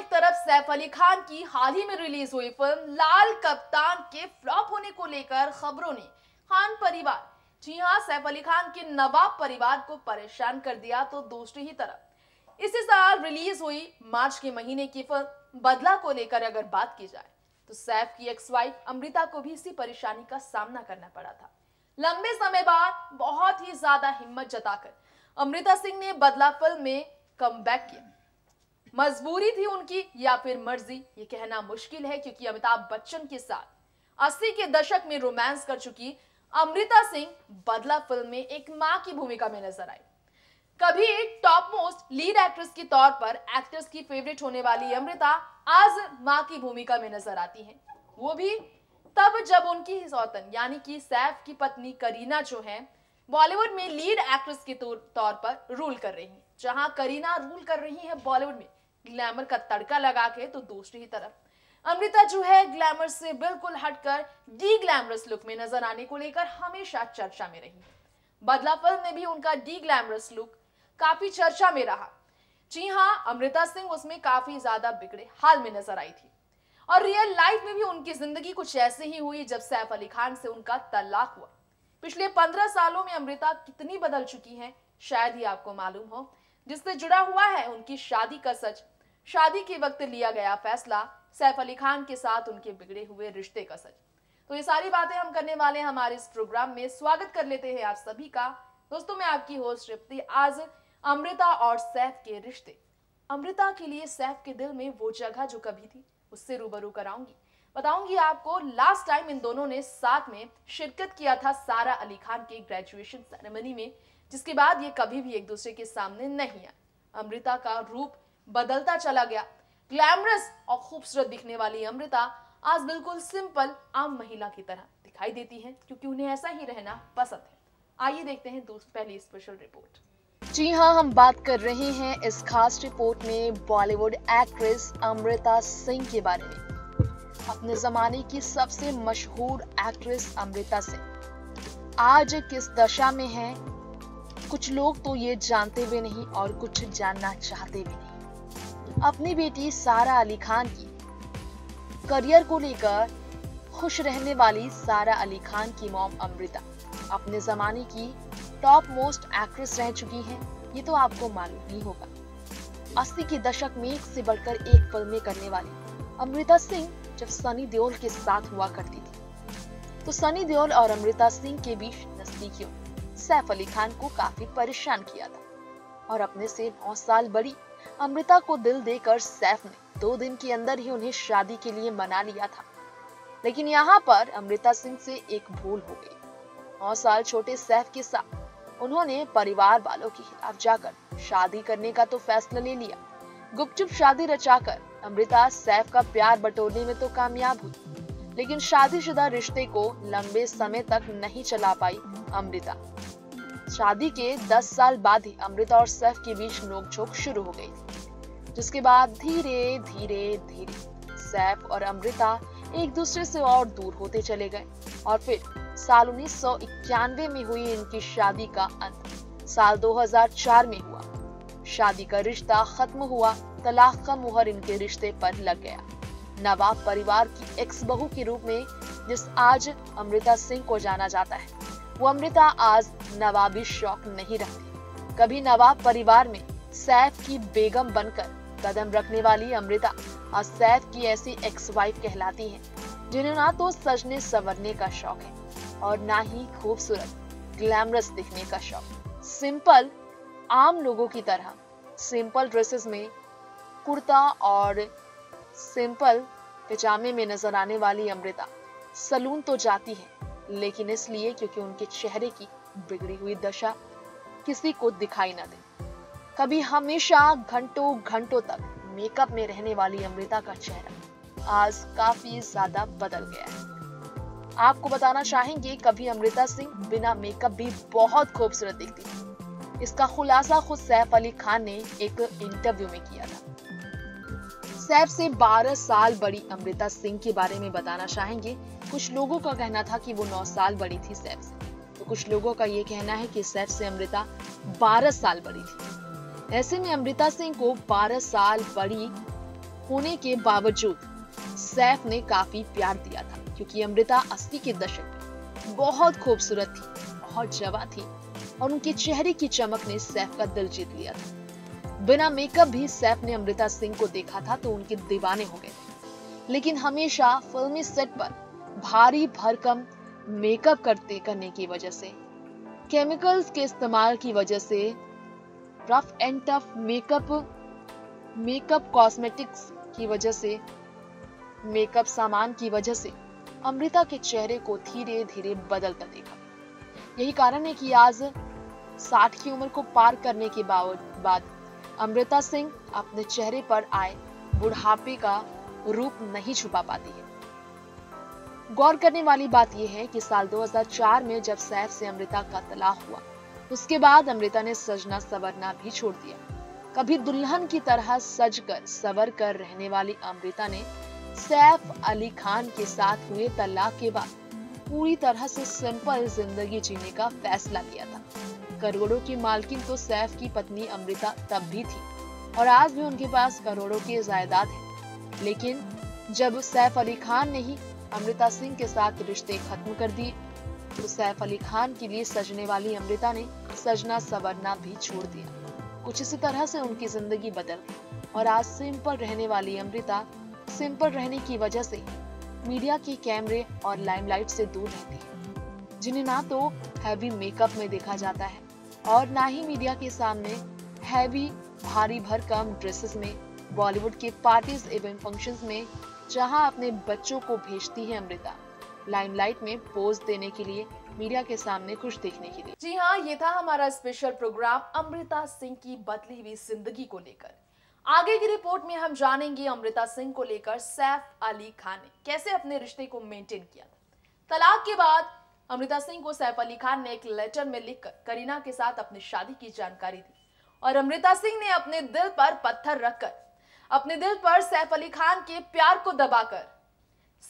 एक तरफ सैफ अली खान की हाल ही में रिलीज हुई फिल्म लाल कप्तान के फ्लॉप होने को लेकर खबरों ने खान परिवार, जी हां, सैफ अली खान के नवाब परिवार को परेशान कर दिया। तो दूसरी ही तरफ इसी साल रिलीज हुई मार्च के महीने की फिल्म बदला को लेकर अगर बात की जाए तो सैफ की एक्स वाइफ अमृता को भी इसी परेशानी का सामना करना पड़ा था। लंबे समय बाद बहुत ही ज्यादा हिम्मत जताकर अमृता सिंह ने बदला फिल्म में कमबैक किया। मजबूरी थी उनकी या फिर मर्जी, ये कहना मुश्किल है, क्योंकि अमिताभ बच्चन के साथ 80 के दशक में रोमांस कर चुकी अमृता सिंह बदला फिल्म में एक मां की भूमिका में नजर आई। कभी एक टॉप मोस्ट लीड एक्ट्रेस के तौर पर एक्ट्रेस की फेवरेट होने वाली अमृता आज मां की भूमिका में नजर आती हैं, वो भी तब जब उनकी सौतन यानी कि सैफ की पत्नी करीना जो है बॉलीवुड में लीड एक्ट्रेस के तौर पर रूल कर रही है। जहां करीना रूल कर रही है बॉलीवुड में ग्लैमर का तड़का लगा के, तो दूसरी ही तरफ अमृता जो है ग्लैमर से बिल्कुल हटकर डी ग्लैमरस लुक में नजर आने को लेकर हमेशा चर्चा में रही। बदला फिल्म में भी उनका डी ग्लैमरस लुक काफी चर्चा में रहा। जी हां, अमृता सिंह उसमें काफी ज्यादा बिगड़े हाल में नजर आई थी और रियल लाइफ में भी उनकी जिंदगी कुछ ऐसे ही हुई जब सैफ अली खान से उनका तलाक हुआ। पिछले 15 सालों में अमृता कितनी बदल चुकी हैं शायद ही आपको मालूम हो। जिससे जुड़ा हुआ है उनकी शादी का सच, शादी के वक्त लिया गया फैसला, सैफ अली खान के साथ उनके बिगड़े हुए रिश्ते का सच। तो ये सारी बातें हम करने वाले हैं हमारे इस प्रोग्राम में। स्वागत कर लेते हैं आप सभी का। दोस्तों, मैं आपकी होस्ट रिप्ति। आज अमृता और सैफ के रिश्ते, अमृता के लिए सैफ के दिल में वो जगह जो कभी थी, उससे रूबरू कराऊंगी। बताऊंगी आपको लास्ट टाइम इन दोनों ने साथ में शिरकत किया था सारा अली खान के ग्रेजुएशन सेरेमनी में, जिसके बाद ये कभी भी एक दूसरे के सामने नहीं आए। अमृता का रूप बदलता चला गया। ग्लैमरस और खूबसूरत दिखने वाली अमृता आज बिल्कुल सिंपल आम महिला की तरह दिखाई देती है, क्योंकि उन्हें ऐसा ही रहना पसंद है। आइए देखते हैं पहली स्पेशल रिपोर्ट। जी हाँ, हम बात कर रहे हैं इस खास रिपोर्ट में बॉलीवुड एक्ट्रेस अमृता सिंह के बारे में। अपने जमाने की सबसे मशहूर एक्ट्रेस अमृता सिंह आज किस दशा में है, कुछ लोग तो ये जानते भी नहीं और कुछ जानना चाहते भी नहीं। अपनी बेटी सारा अली खान की करियर को लेकर खुश रहने वाली सारा अली खान की मॉम अमृता अपने जमाने की टॉप मोस्ट एक्ट्रेस रह चुकी हैं, ये तो आपको मालूम ही होगा। 80 के दशक में एक से बढ़कर एक फिल्में करने वाली अमृता सिंह जब सनी देओल के साथ हुआ करती थी, तो सनी देओल और अमृता सिंह के बीच नजदीकियों सैफ अली खान को काफी परेशान किया था और अपने से 9 साल बड़ी अमृता को दिल देकर सैफ ने 2 दिन के अंदर ही उन्हें शादी के लिए मना लिया था। लेकिन यहाँ पर अमृता सिंह से एक भूल हो गई। 9 साल छोटे सैफ के साथ उन्होंने परिवार वालों के खिलाफ जाकर शादी करने का तो फैसला ले लिया। गुपचुप शादी रचाकर अमृता सैफ का प्यार बटोरने में तो कामयाब हुई, लेकिन शादीशुदा रिश्ते को लंबे समय तक नहीं चला पाई अमृता। शादी के 10 साल बाद ही अमृता और सैफ के बीच नोकझोंक शुरू हो गई, जिसके बाद धीरे धीरे धीरे सैफ और अमृता एक दूसरे से और दूर होते चले गए और फिर साल 1991 में हुई इनकी शादी का अंत। साल 2004 में हुआ शादी का रिश्ता खत्म हुआ, तलाक का मुहर इनके रिश्ते पर लग गया। नवाब परिवार की एक्स बहू के रूप में जिस आज अमृता सिंह को जाना जाता है, वो अमृता आज नवाबी शौक नहीं रखती। कभी नवाब परिवार में सैफ की बेगम बनकर कदम रखने वाली अमृता और सैफ की ऐसी एक्स वाइफ कहलाती हैं, जिन्हें ना तो सजने संवरने का शौक है और ना ही खूबसूरत ग्लैमरस दिखने का शौक। सिंपल आम लोगों की तरह सिंपल ड्रेसेस में, कुर्ता और सिंपल पजामे में नजर आने वाली अमृता सलून तो जाती है, लेकिन इसलिए क्योंकि उनके चेहरे की बिगड़ी हुई दशा किसी को दिखाई ना दे। कभी हमेशा घंटों घंटों तक मेकअप में रहने वाली अमृता का चेहरा आज काफी ज्यादा बदल गया है। आपको बताना चाहेंगे, कभी अमृता सिंह बिना मेकअप भी बहुत खूबसूरत दिखती है। इसका खुलासा खुद सैफ अली खान ने एक इंटरव्यू में किया था। सैफ से 12 साल बड़ी अमृता सिंह के बारे में बताना चाहेंगे। कुछ लोगों का कहना था कि वो 9 साल बड़ी थी सैफ से, तो कुछ लोगों का ये कहना है कि सैफ से अमृता 12 साल बड़ी थी। ऐसे में अमृता सिंह को 12 साल बड़ी होने के बावजूद सैफ ने काफी प्यार दिया था, क्योंकि अमृता 80 के दशक में बहुत खूबसूरत थी, बहुत जवा थी और उनके चेहरे की चमक ने सैफ का दिल जीत लिया था। बिना मेकअप भी सैफ ने अमृता सिंह को देखा था तो उनके दीवाने हो गए थे, लेकिन हमेशा फिल्मी सेट पर भारी भरकम मेकअप करने की वजह से, केमिकल्स के इस्तेमाल की वजह से rough and tough makeup cosmetics की वजह से, मेकअप सामान की वजह से अमृता के चेहरे को धीरे धीरे बदलता देखा। यही कारण है कि आज 60 की उम्र को पार करने के बाद अमृता सिंह अपने चेहरे पर आए बुढ़ापे का रूप नहीं छुपा पाती है। गौर करने वाली बात यह है कि साल 2004 में जब सैफ से अमृता का तलाक हुआ, उसके बाद अमृता ने सजना संवरना भी छोड़ दिया। कभी दुल्हन की तरह सजकर संवर कर रहने वाली अमृता ने सैफ अली खान के साथ हुए तलाक के बाद पूरी तरह से सिंपल जिंदगी जीने का फैसला किया था। करोड़ों की मालकिन तो सैफ की पत्नी अमृता तब भी थी और आज भी उनके पास करोड़ों की जायदाद है, लेकिन जब सैफ अली खान ने ही अमृता सिंह के साथ रिश्ते खत्म कर दिए तो सैफ अली खान के लिए सजने वाली अमृता ने सजना संवरना भी छोड़ दिया। कुछ इसी तरह से उनकी जिंदगी बदल गई और आज सिंपल रहने वाली अमृता सिंपल रहने की वजह से मीडिया के कैमरे और लाइमलाइट से दूर रहती है, जिन्हें ना तो हैवी मेकअप में देखा जाता है और ना ही मीडिया के सामने हैवी भारी भरकम ड्रेसेस में। बॉलीवुड के पार्टीज एवं फंक्शंस में जहां अपने बच्चों को भेजती है अमृता, लाइमलाइट में पोज देने के लिए, मीडिया के सामने खुश देखने के लिए। जी हाँ, ये था हमारा स्पेशल प्रोग्राम अमृता सिंह की बदली हुई जिंदगी को लेकर। आगे की रिपोर्ट में हम जानेंगे अमृता सिंह को लेकर सैफ अली खान ने कैसे अपने रिश्ते को मेंटेन किया था। तलाक के बाद अमृता सिंह को सैफ अली खान ने एक लेटर में लिखकर करीना के साथ अपनी शादी की जानकारी दी और अमृता सिंह ने अपने दिल पर पत्थर रखकर, अपने दिल पर सैफ अली खान के प्यार को दबाकर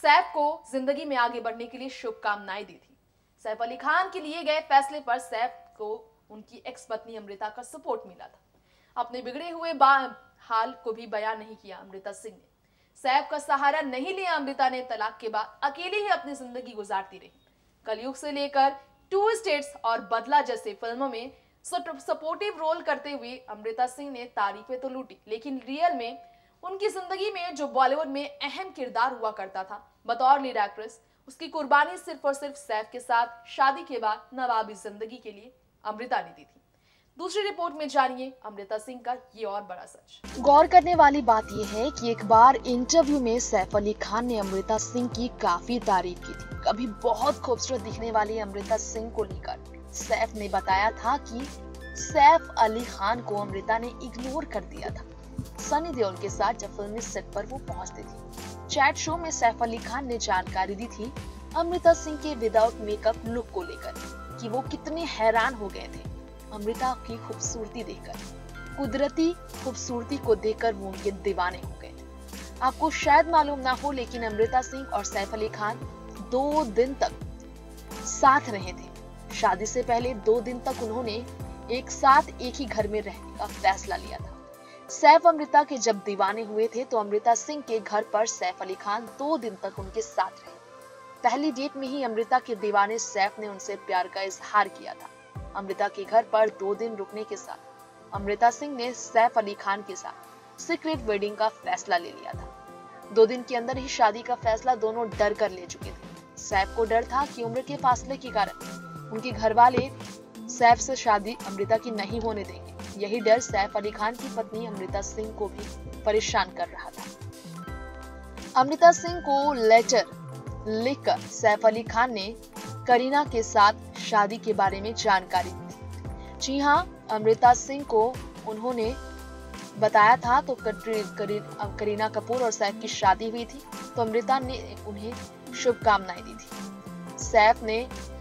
सैफ को जिंदगी में आगे बढ़ने के लिए शुभकामनाएं दी थी। सैफ अली खान के लिए गए फैसले पर सैफ को उनकी एक्स पत्नी अमृता का सपोर्ट मिला था। अपने बिगड़े हुए हाल को भी बयां नहीं किया अमृता सिंह ने। सैफ का सहारा नहीं लिया अमृता ने। तलाक के बाद अकेले ही अपनी जिंदगी गुजारती रही। कलयुग से लेकर 2 स्टेट्स और बदला जैसे फिल्मों में सपोर्टिव रोल करते हुए अमृता सिंह ने तारीफें तो लूटी, लेकिन रियल में उनकी जिंदगी में जो बॉलीवुड में अहम किरदार हुआ करता था बतौर लीड एक्ट्रेस, उसकी कुर्बानी सिर्फ और सिर्फ सैफ के साथ शादी के बाद नवाबी जिंदगी के लिए अमृता ने दी थी। दूसरी रिपोर्ट में जानिए अमृता सिंह का ये और बड़ा सच। गौर करने वाली बात यह है कि एक बार इंटरव्यू में सैफ अली खान ने अमृता सिंह की काफी तारीफ की थी। कभी बहुत खूबसूरत दिखने वाली अमृता सिंह को लेकर सैफ ने बताया था कि सैफ अली खान को अमृता ने इग्नोर कर दिया था। सनी देओल के साथ जब फिल्मी सेट पर वो पहुंचती थी, चैट शो में सैफ अली खान ने जानकारी दी थी अमृता सिंह के विदाउट मेकअप लुक को लेकर कि वो कितने हैरान हो गए थे अमृता की खूबसूरती देखकर। कुदरती खूबसूरती को देखकर वो उनके दीवाने हो गए। आपको शायद मालूम ना हो, लेकिन अमृता सिंह और सैफ अली खान 2 दिन तक साथ रहे थे। शादी से पहले 2 दिन तक उन्होंने एक साथ एक ही घर में रहने का फैसला लिया था। सैफ अमृता के जब दीवाने हुए थे तो अमृता सिंह के घर पर सैफ अली खान 2 दिन तक उनके साथ रहे। पहली डेट में ही अमृता के दीवाने सैफ ने उनसे प्यार का इजहार किया था। अमृता के घर पर 2 दिन रुकने के साथ अमृता सिंह ने सैफ अली खान के साथ सीक्रेट वेडिंग का फैसला ले लिया था। 2 दिन के अंदर ही शादी का फैसला दोनों डर कर ले चुके थे। सैफ को डर था कि उम्र के फासले के कारण उनके घर वाले सैफ से शादी अमृता की नहीं होने देंगे। यही डर सैफ अली खान की पत्नी अमृता सिंह को भी परेशान कर रहा था। अमृता सिंह को लेटर लिखकर सैफ अली खान ने करीना के साथ शादी के बारे में जानकारी दी। जी हाँ, अमृता सिंह को उन्होंने बताया था तो करीना कपूर और सैफ की शादी हुई थी तो अमृता ने उन्हें शुभकामनाएं दी थी। सैफ ने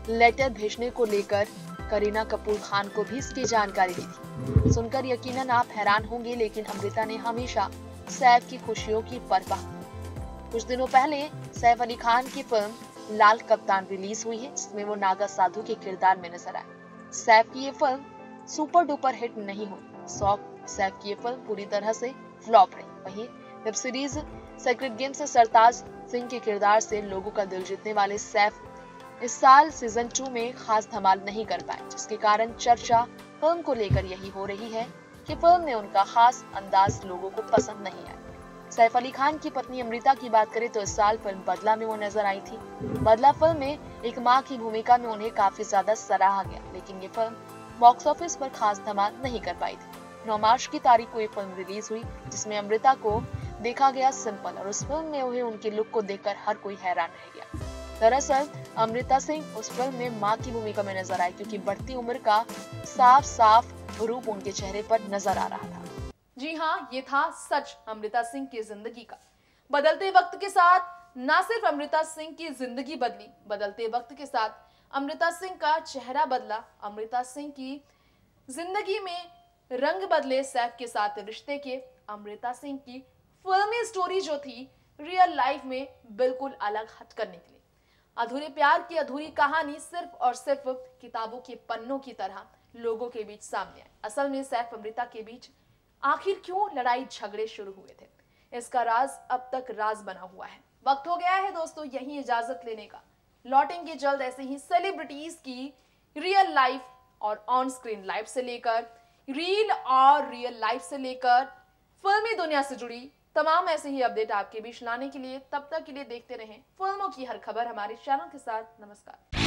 लेटर भेजने को लेकर करीना कपूर खान को भी इसकी जानकारी दी थी। सुनकर यकीनन आप हैरान होंगे, लेकिन अमृता ने हमेशा सैफ की खुशियों की परवाह। कुछ दिनों पहले सैफ अली खान की फिल्म लाल कप्तान रिलीज हुई है, इसमें वो नागा साधु के किरदार में नजर आए। सैफ की ये फिल्म सुपर डुपर हिट नहीं हुई। सैफ की ये फिल्म पूरी तरह से फ्लॉप रही। वहीं वेब सीरीज सेक्रेड गेम्स में सरताज सिंह के किरदार से लोगों का दिल जीतने वाले सैफ इस साल सीजन 2 में खास धमाल नहीं कर पाए, जिसके कारण चर्चा फिल्म को लेकर यही हो रही है कि फिल्म में उनका खास अंदाज लोगों को पसंद नहीं आया। सैफ अली खान की पत्नी अमृता की बात करें तो इस साल फिल्म बदला में वो नजर आई थी। बदला फिल्म में एक मां की भूमिका में उन्हें काफी ज्यादा सराहा गया, लेकिन ये फिल्म बॉक्स ऑफिस पर खास धमाल नहीं कर पाई थी। 9 मार्च की तारीख को ये फिल्म रिलीज हुई, जिसमें अमृता को देखा गया सिंपल, और उस फिल्म में उन्हें उनके लुक को देखकर हर कोई हैरान रह गया। दरअसल अमृता सिंह उस फिल्म में मां की भूमिका में नजर आई, क्योंकि बढ़ती उम्र का साफ साफ रूप उनके चेहरे पर नजर आ रहा था। जी हाँ, ये था सच अमृता सिंह की जिंदगी का। बदलते वक्त के साथ ना सिर्फ अमृता सिंह की जिंदगी बदली, बदलते वक्त के साथ अमृता सिंह का चेहरा बदला, अमृता सिंह की जिंदगी में रंग बदले सैफ के साथ रिश्ते के। अमृता सिंह की फिल्मी स्टोरी जो थी रियल लाइफ में बिल्कुल अलग हटकर निकली। अधूरे प्यार की अधूरी कहानी सिर्फ और सिर्फ किताबों के पन्नों की तरह लोगों के बीच सामने आई। असल में सैफ अमृता के बीच आखिर क्यों लड़ाई झगड़े शुरू हुए थे, इसका राज अब तक राज बना हुआ है। वक्त हो गया है दोस्तों यही इजाजत लेने का। लौटेंगे जल्द ऐसे ही सेलिब्रिटीज की रियल लाइफ और ऑन स्क्रीन लाइफ से लेकर रील और रियल लाइफ से लेकर फिल्मी दुनिया से जुड़ी तमाम ऐसे ही अपडेट आपके बीच लाने के लिए। तब तक के लिए देखते रहें फिल्मों की हर खबर हमारे चैनल के साथ। नमस्कार।